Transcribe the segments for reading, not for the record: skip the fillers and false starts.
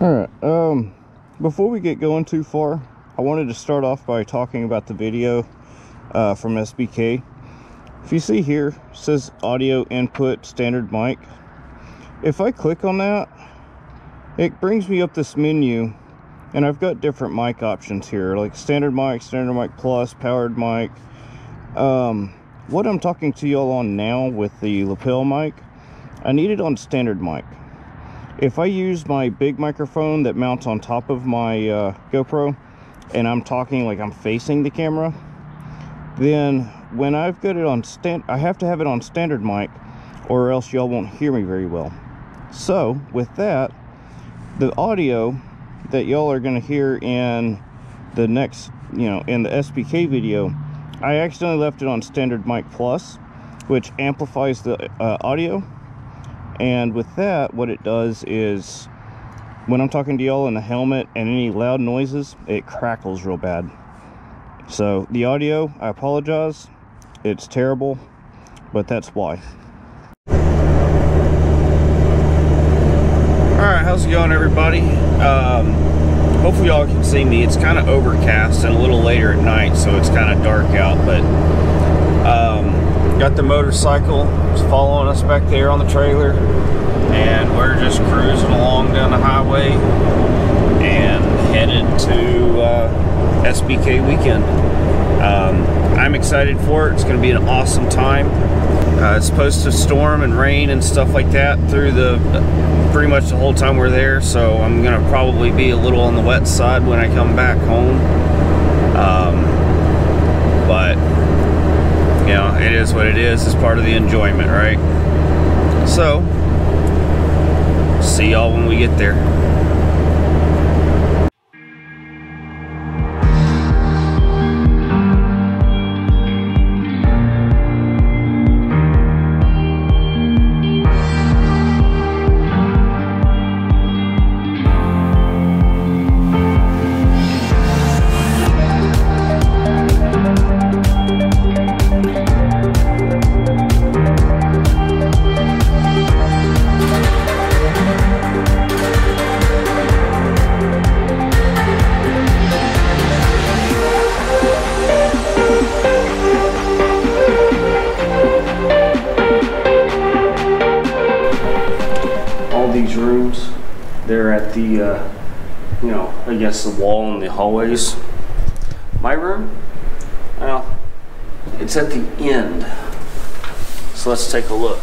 All right, before we get going too far, I wanted to start off by talking about the video from SBK. If you see here, it says audio input standard mic. If I click on that, it brings me up this menu, and I've got different mic options here, like standard mic plus, powered mic. What I'm talking to y'all on now with the lapel mic, I need it on standard mic. If I use my big microphone that mounts on top of my GoPro, and I'm talking like I'm facing the camera, then when I've got it on I have to have it on standard mic, or else y'all won't hear me very well. So with that, the audio that y'all are going to hear in the next, in the SBK video, I accidentally left it on standard mic plus, which amplifies the audio. And with that, what it does is when I'm talking to y'all in the helmet and any loud noises, it crackles real bad. So the audio, I apologize, it's terrible, but that's why. Alright, how's it going, everybody? Hopefully y'all can see me. It's kind of overcast and a little later at night, so it's kind of dark out, but got the motorcycle, it's following us back there on the trailer, and we're just cruising along down the highway and headed to SBK weekend. I'm excited for it. It's going to be an awesome time. It's supposed to storm and rain and stuff like that through pretty much the whole time we're there, so I'm going to probably be a little on the wet side when I come back home. But, it is what it is. It's part of the enjoyment, right? So, see y'all when we get there. These rooms, they're at the against the wall in the hallways. My room, well, it's at the end, so let's take a look.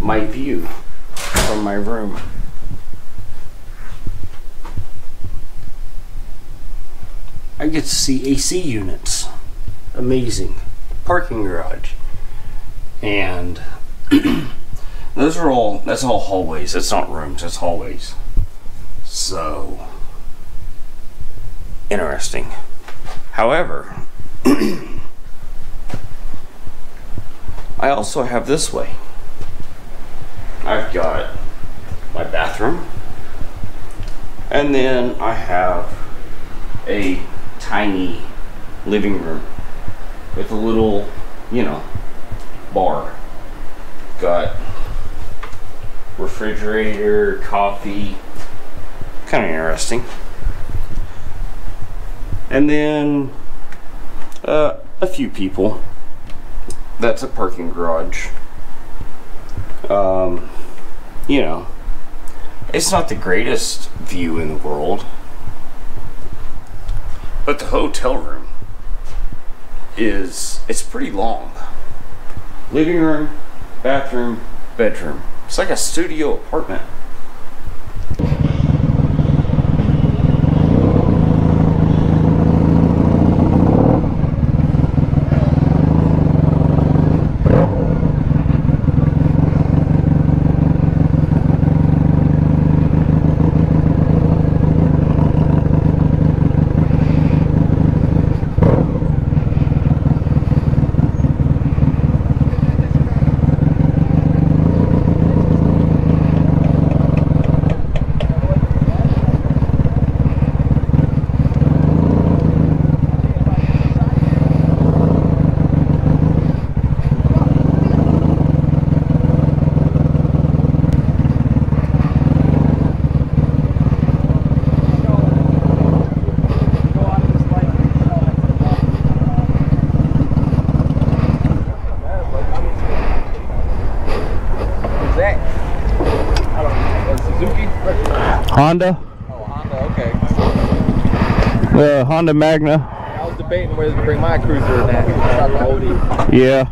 My view from my room. I get to see AC units. Amazing. Parking garage. And those are all, that's all hallways. That's not rooms, that's hallways. So, interesting. However, I also have this way. I've got my bathroom. And then I have a tiny living room with a little, bar. Got refrigerator, coffee, kind of interesting. And then a few people. That's a parking garage. It's not the greatest view in the world, but the hotel room it's pretty long. Living room, bathroom, bedroom. It's like a studio apartment. Honda. Oh, Honda, okay. The Honda Magna. I was debating whether to bring my cruiser in that. Not the ODI. Yeah.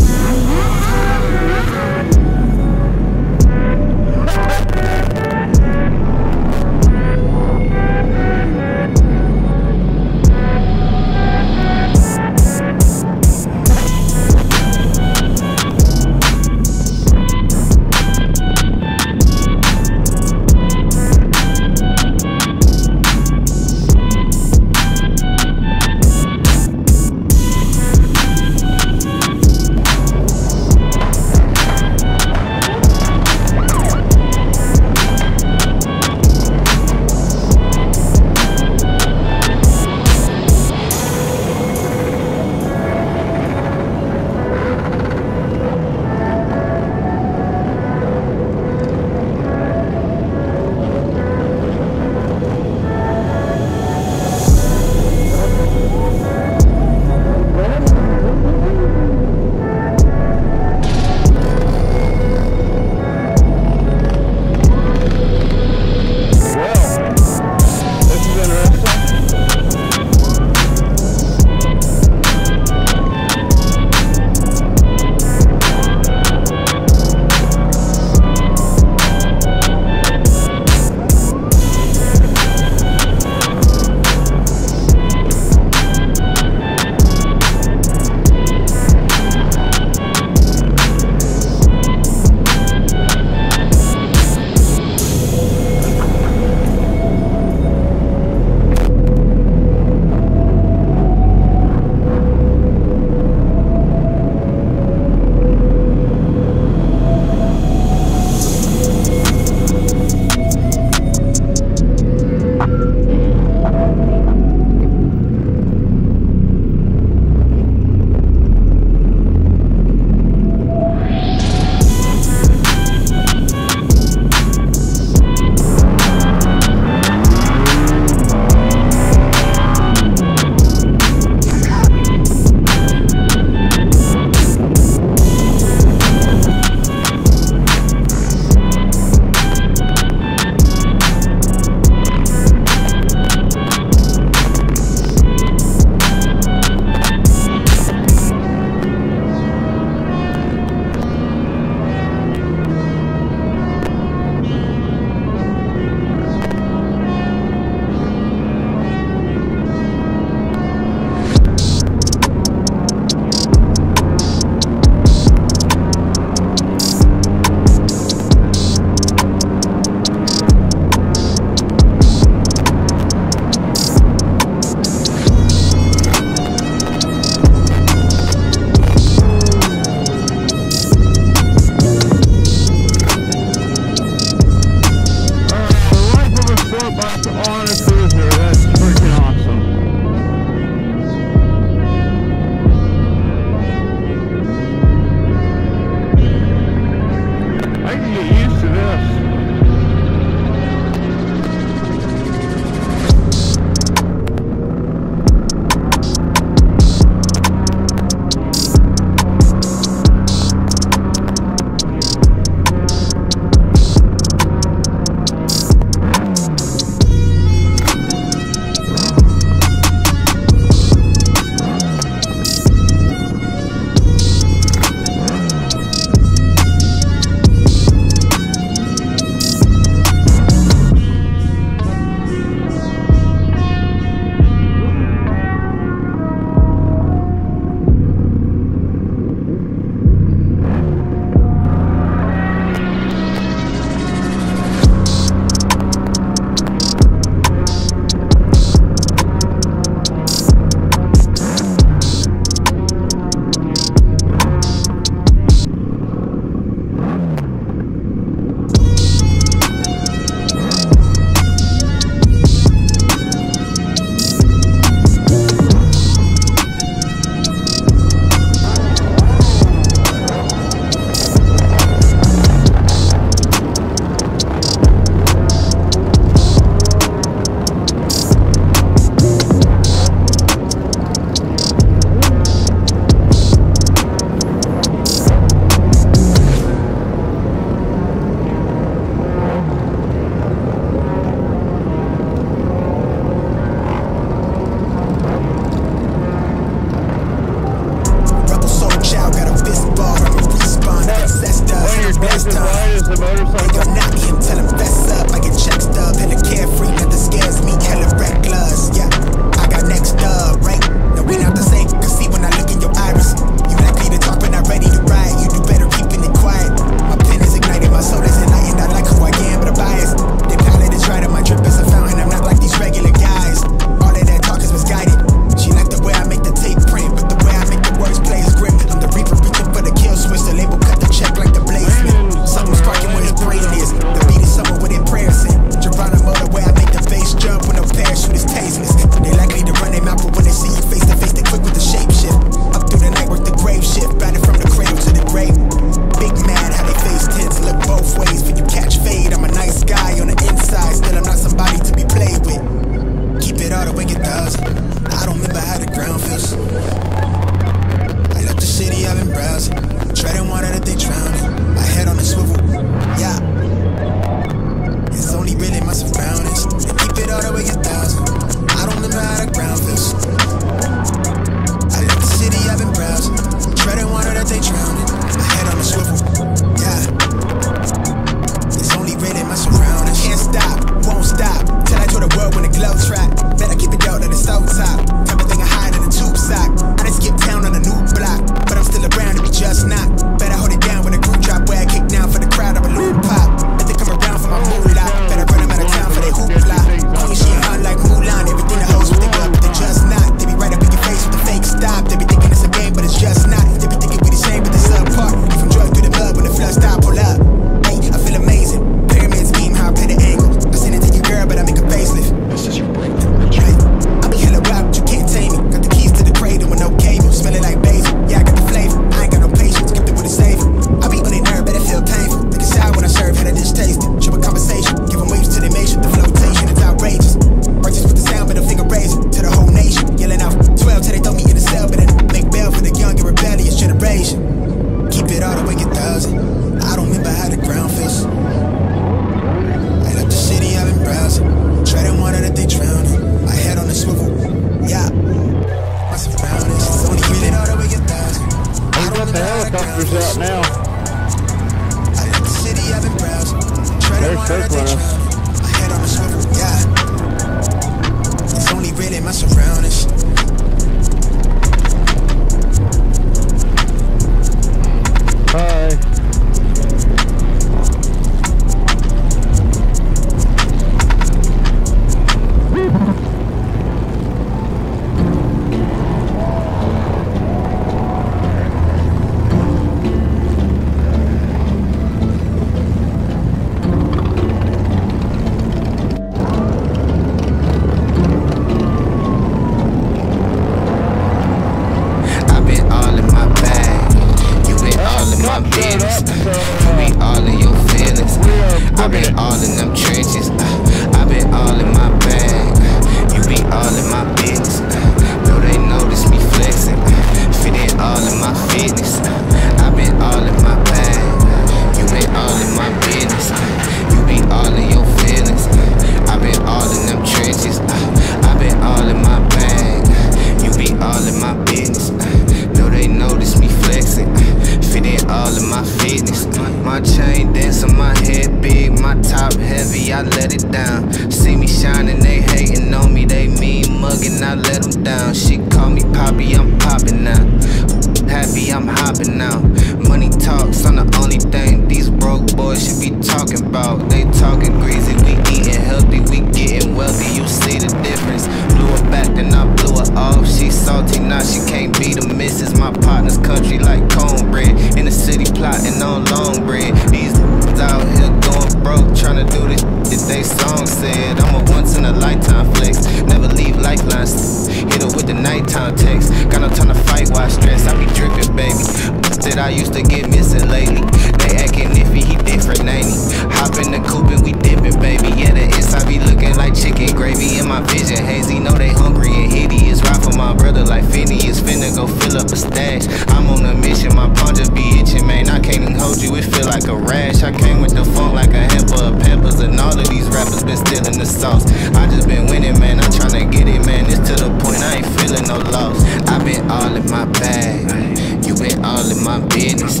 envy in my vision. Hazy, know they hungry and hideous. Ride for my brother like Phineas. Finna go fill up a stash. I'm on a mission, my pawn just be itching, man. I can't even hold you, it feel like a rash. I came with the funk like a hamper of peppers, and all of these rappers been stealing the sauce. I just been winning, man. I'm tryna get it, man. It's to the point, I ain't feeling no loss. I been all in my bag. You been all in my business.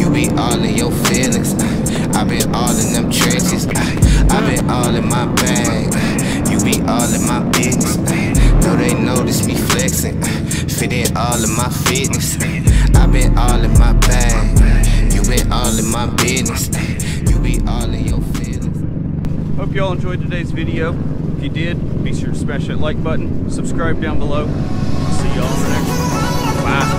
You be all in your feelings. I been all in them trenches. I been all in my bag. You be all in my business. No, they notice me flexing. Fit in all in my fitness. I been all in my bag. You been all in my business. You be all in your feelings. Hope y'all enjoyed today's video. If you did, be sure to smash that like button. Subscribe down below. See y'all in the next one. Bye.